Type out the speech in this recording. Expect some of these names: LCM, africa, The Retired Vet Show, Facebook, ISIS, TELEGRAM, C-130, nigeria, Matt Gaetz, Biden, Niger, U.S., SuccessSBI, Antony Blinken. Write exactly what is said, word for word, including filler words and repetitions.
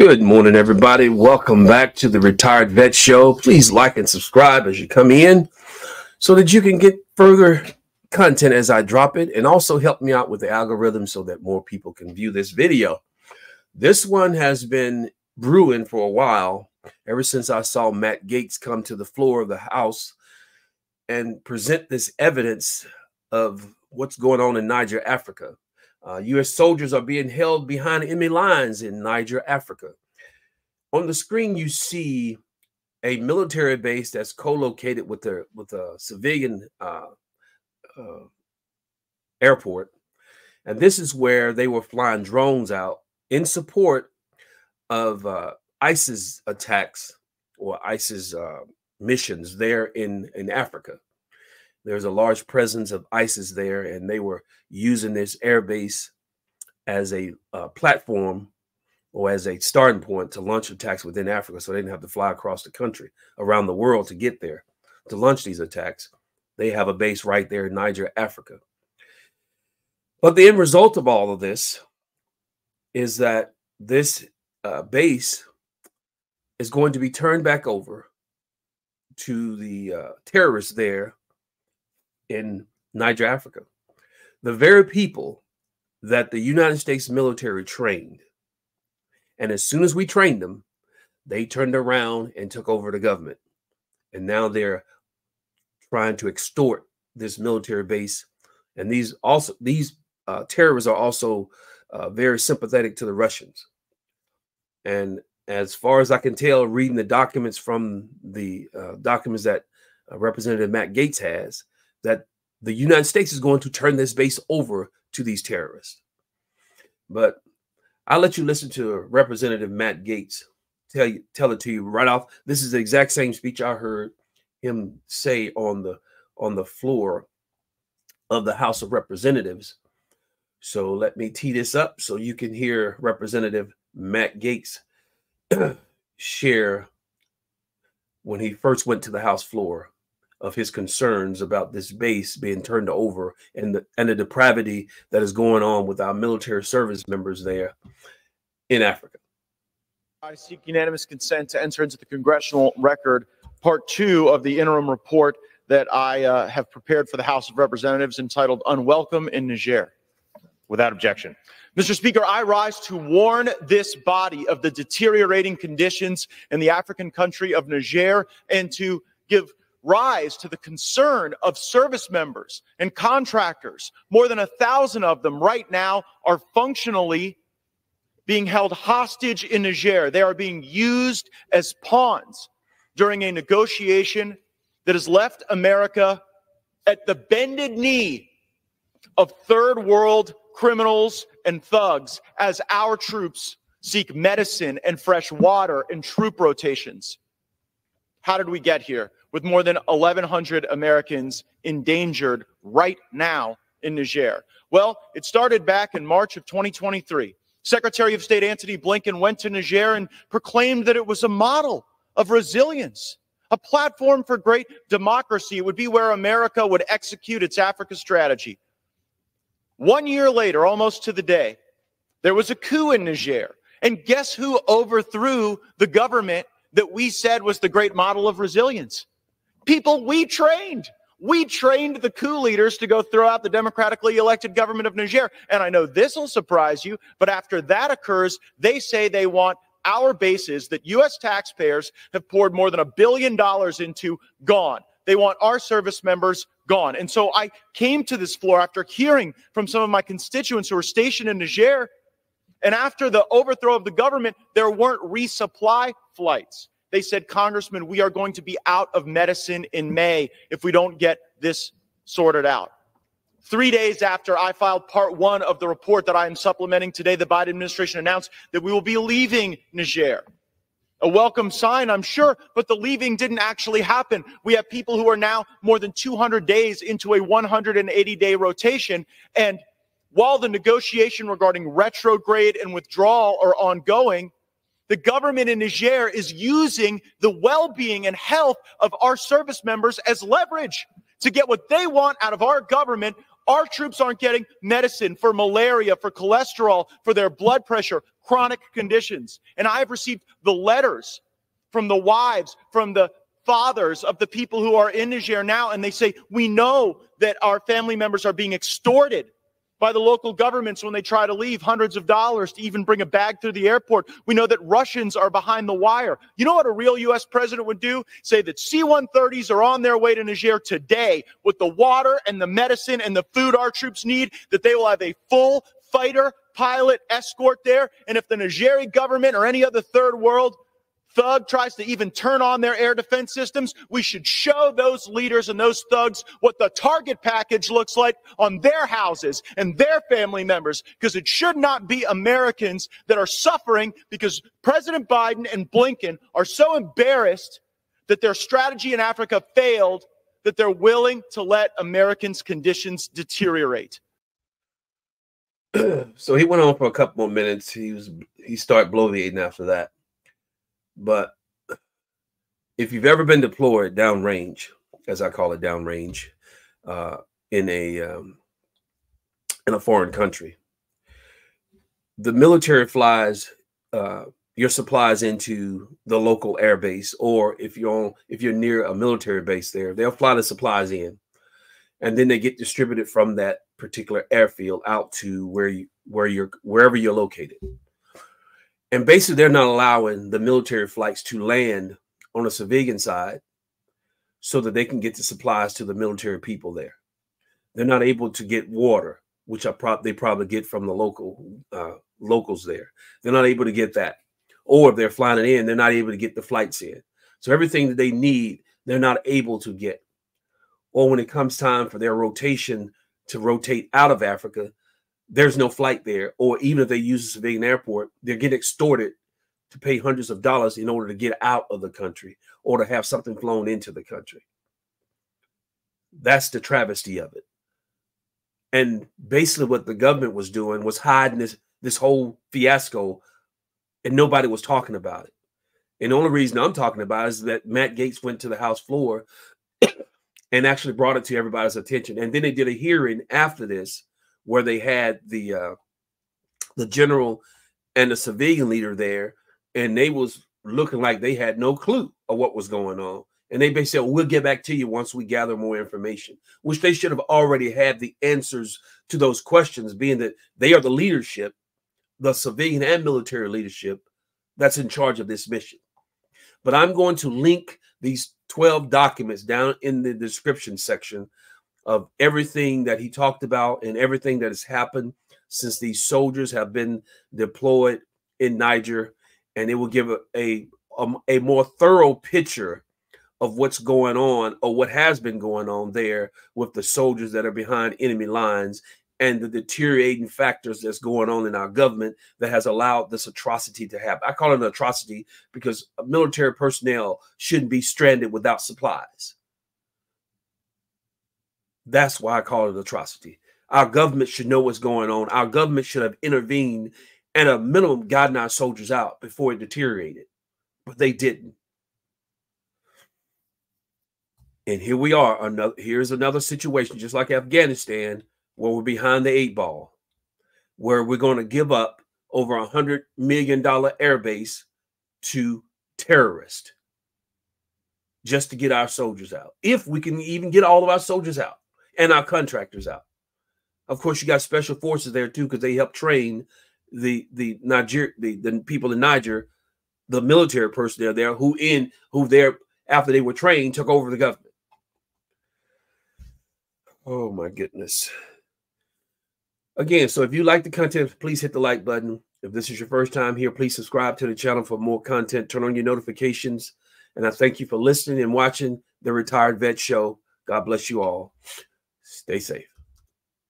Good morning, everybody. Welcome back to the Retired Vet Show. Please like and subscribe as you come in so that you can get further content as I drop it, and also help me out with the algorithm so that more people can view this video. This one has been brewing for a while, ever since I saw Matt Gaetz come to the floor of the House and present this evidence of what's going on in Niger, Africa. Uh, U S soldiers are being held behind enemy lines in Niger, Africa. On the screen, you see a military base that's co-located with the with a civilian uh, uh, airport, and this is where they were flying drones out in support of uh, ISIS attacks or ISIS uh, missions there in in Africa. There's a large presence of ISIS there, and they were using this airbase as a uh, platform or as a starting point to launch attacks within Africa, so they didn't have to fly across the country, around the world to get there, to launch these attacks. They have a base right there in Niger, Africa. But the end result of all of this is that this uh, base is going to be turned back over to the uh, terrorists there in Niger, Africa, the very people that the United States military trained. And as soon as we trained them, they turned around and took over the government. And now they're trying to extort this military base. And these also these uh, terrorists are also uh, very sympathetic to the Russians. And as far as I can tell, reading the documents from the uh, documents that uh, Representative Matt Gaetz has, that the United States is going to turn this base over to these terrorists. But I'll let you listen to Representative Matt Gaetz tell you, tell it to you right off. This is the exact same speech I heard him say on the on the floor of the House of Representatives. So let me tee this up so you can hear Representative Matt Gaetz share when he first went to the House floor of his concerns about this base being turned over and the, and the depravity that is going on with our military service members there in Africa. I seek unanimous consent to enter into the congressional record part two of the interim report that I uh, have prepared for the House of Representatives, entitled Unwelcome in Niger. Without objection. Mister Speaker, I rise to warn this body of the deteriorating conditions in the African country of Niger, and to give rise to the concern of service members and contractors. More than a thousand of them right now are functionally being held hostage in Niger. They are being used as pawns during a negotiation that has left America at the bended knee of third world criminals and thugs as our troops seek medicine and fresh water and troop rotations. How did we get here? With more than eleven hundred Americans endangered right now in Niger. Well, it started back in March of twenty twenty-three. Secretary of State Antony Blinken went to Niger and proclaimed that it was a model of resilience, a platform for great democracy. It would be where America would execute its Africa strategy. One year later, almost to the day, there was a coup in Niger. And guess who overthrew the government that we said was the great model of resilience? People we trained. We trained the coup leaders to go throw out the democratically elected government of Niger. And I know this will surprise you, but after that occurs, they say they want our bases that U S taxpayers have poured more than a billion dollars into gone. They want our service members gone. And so I came to this floor after hearing from some of my constituents who are stationed in Niger. And after the overthrow of the government, there weren't resupply flights. They said, Congressman, we are going to be out of medicine in May if we don't get this sorted out. Three days after I filed part one of the report that I am supplementing today, the Biden administration announced that we will be leaving Niger. A welcome sign, I'm sure, but the leaving didn't actually happen. We have people who are now more than two hundred days into a one hundred eighty day rotation, and while the negotiation regarding retrograde and withdrawal are ongoing, the government in Niger is using the well-being and health of our service members as leverage to get what they want out of our government. Our troops aren't getting medicine for malaria, for cholesterol, for their blood pressure. chronic conditions. And I've received the letters from the wives, from the fathers of the people who are in Niger now, and they say, we know that our family members are being extorted by the local governments when they try to leave, hundreds of dollars to even bring a bag through the airport. We know that Russians are behind the wire. You know what a real U S president would do? Say that C one thirties are on their way to Niger today with the water and the medicine and the food our troops need, that they will have a full fighter pilot escort there. And if the Nigerian government or any other third world thug tries to even turn on their air defense systems, we should show those leaders and those thugs what the target package looks like on their houses and their family members, because it should not be Americans that are suffering because President Biden and Blinken are so embarrassed that their strategy in Africa failed that they're willing to let Americans' conditions deteriorate. So he went on for a couple more minutes. He was he started bloviating after that. But if you've ever been deployed downrange, as I call it, downrange, uh, in a um, in a foreign country, the military flies uh, your supplies into the local air base, or if you're on, if you're near a military base there, they'll fly the supplies in, and then they get distributed from that particular airfield out to where you where you're wherever you're located. And basically, they're not allowing the military flights to land on a civilian side so that they can get the supplies to the military people there. They're not able to get water, which I pro they probably get from the local uh, locals there. They're not able to get that. Or if they're flying it in, they're not able to get the flights in. So everything that they need, they're not able to get. Or when it comes time for their rotation to rotate out of Africa, there's no flight there, or even if they use a civilian airport, they're getting extorted to pay hundreds of dollars in order to get out of the country or to have something flown into the country. That's the travesty of it. And basically what the government was doing was hiding this, this whole fiasco, and nobody was talking about it. And the only reason I'm talking about it is that Matt Gaetz went to the House floor and actually brought it to everybody's attention. And then they did a hearing after this where they had the uh, the general and the civilian leader there, and they was looking like they had no clue of what was going on. And they basically said, we'll get back to you once we gather more information, which they should have already had the answers to those questions, being that they are the leadership, the civilian and military leadership that's in charge of this mission. But I'm going to link these twelve documents down in the description section of everything that he talked about and everything that has happened since these soldiers have been deployed in Niger, and it will give a, a, a more thorough picture of what's going on or what has been going on there with the soldiers that are behind enemy lines and the deteriorating factors that's going on in our government that has allowed this atrocity to happen. I call it an atrocity because military personnel shouldn't be stranded without supplies. That's why I call it an atrocity. Our government should know what's going on. Our government should have intervened and at a minimum gotten our soldiers out before it deteriorated. But they didn't. And here we are. Another, here's another situation, just like Afghanistan, where we're behind the eight ball, where we're going to give up over a one hundred million dollar airbase to terrorists just to get our soldiers out. If we can even get all of our soldiers out. And our contractors out. Of course, you got special forces there too, because they help train the the Niger the, the people in Niger, the military personnel there who in who there after they were trained took over the government. Oh my goodness! Again, so if you like the content, please hit the like button. If this is your first time here, please subscribe to the channel for more content. Turn on your notifications, and I thank you for listening and watching the Retired Vet Show. God bless you all. Stay safe.